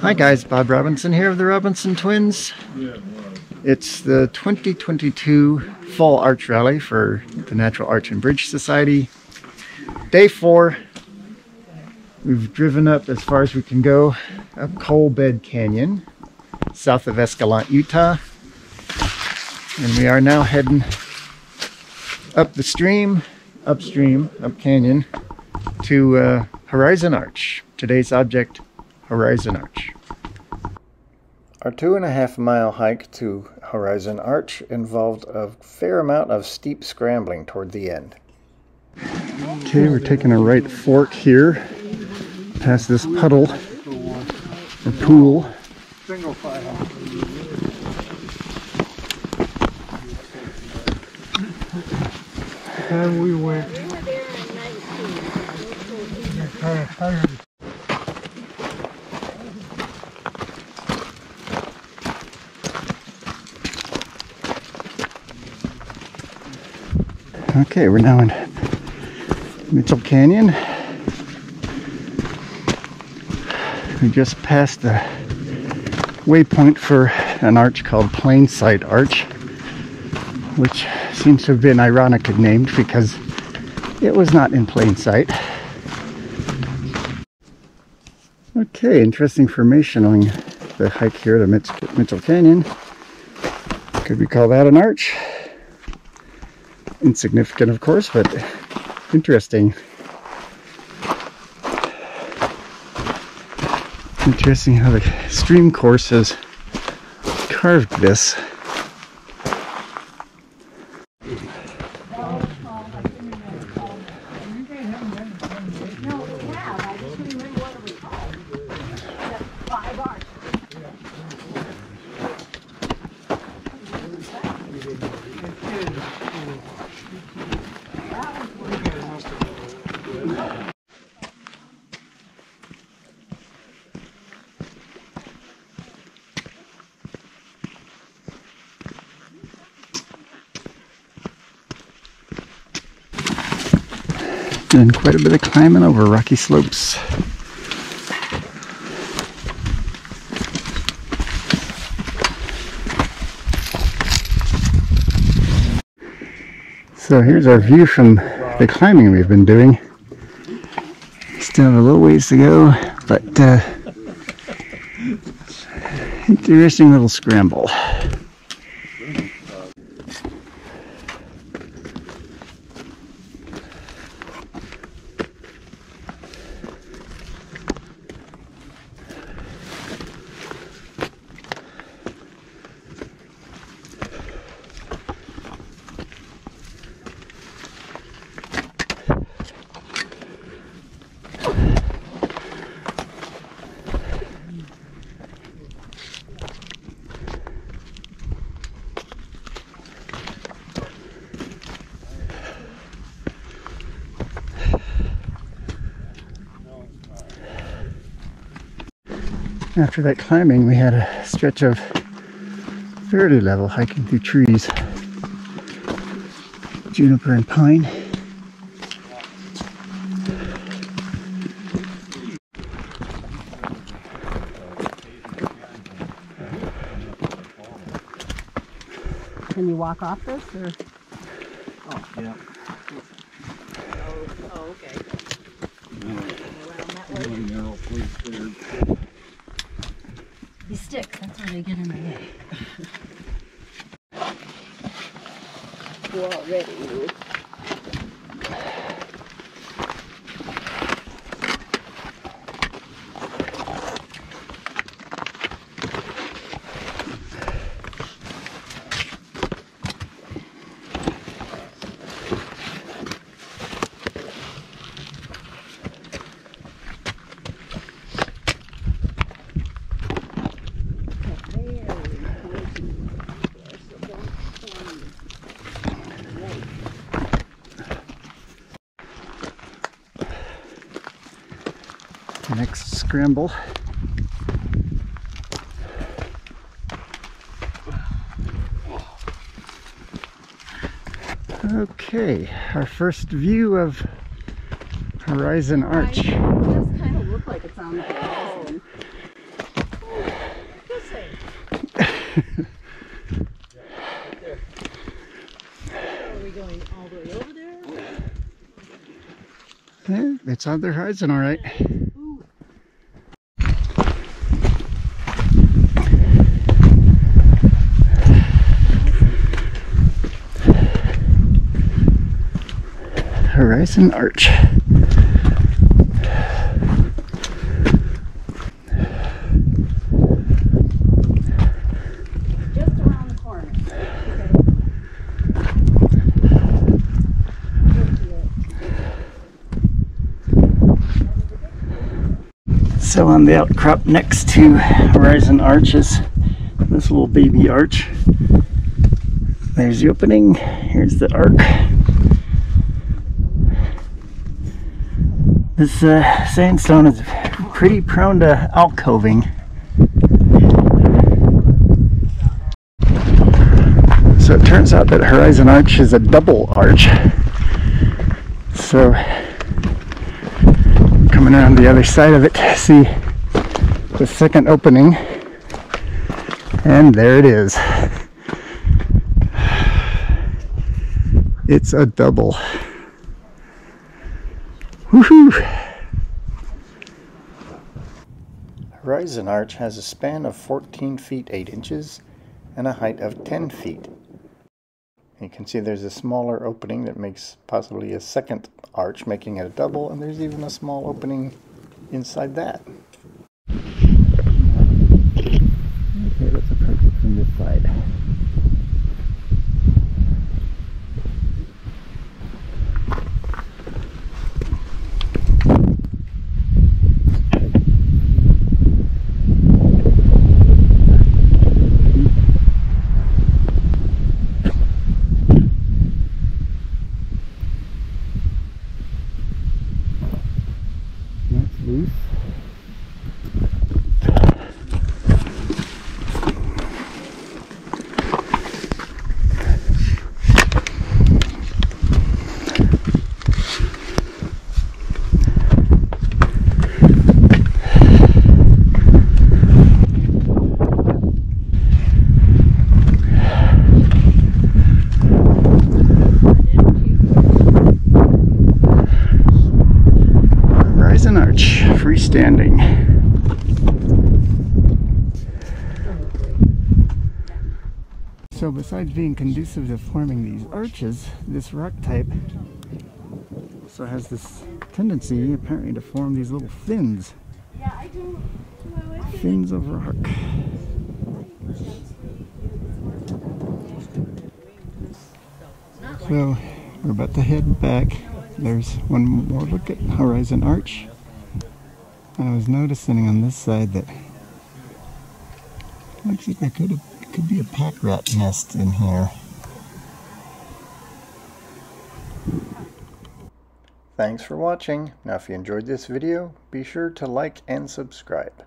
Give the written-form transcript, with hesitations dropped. Hi guys, Bob Robinson here of the Robinson Twins. It's the 2022 Fall Arch Rally for the Natural Arch and Bridge Society. Day 4. We've driven up as far as we can go up Coalbed Canyon, south of Escalante, Utah. And we are now heading up the stream, up canyon, to Horizon Arch. Today's object, Horizon Arch. Our 2.5 mile hike to Horizon Arch involved a fair amount of steep scrambling toward the end. Okay, we're taking a right fork here, past this puddle, or pool. And we went. Okay, we're now in Mitchell Canyon. We just passed the waypoint for an arch called Plainsight Arch, which seems to have been ironically named because it was not in plain sight. Okay, interesting formation on the hike here to Mitchell Canyon. Could we call that an arch? Insignificant, of course, but interesting. Interesting how the stream course has carved this. And quite a bit of climbing over rocky slopes. So here's our view from the climbing we've been doing. Still have a little ways to go, but interesting little scramble. After that climbing, we had a stretch of fairly level hiking through trees, juniper and pine. Can you walk off this? Or? Oh, yeah. Oh, okay. No. Around that way. They stick, that's where they get in the way. We're already moved. Next scramble. Okay, our first view of Horizon Arch. It does kind of look like it's on the horizon. It's on their horizon, all right. Ooh. Horizon Arch. So on the outcrop next to Horizon Arch is this little baby arch. There's the opening, here's the arc. This sandstone is pretty prone to alcoving. So it turns out that Horizon Arch is a double arch. So coming around the other side of it, see the second opening, and there it is. It's a double. Woohoo! Horizon Arch has a span of 14 feet 8 inches and a height of 10 feet. You can see there's a smaller opening that makes possibly a second arch, making it a double, and there's even a small opening inside that. Okay, let's approach it from this side. Freestanding. So besides being conducive to forming these arches, this rock type also has this tendency apparently to form these little fins. Yeah, I do. Fins of rock. So we're about to head back. There's one more look at Horizon Arch. I was noticing on this side that looks like there could be a pack rat nest in here. Thanks for watching. Now if you enjoyed this video, be sure to like and subscribe.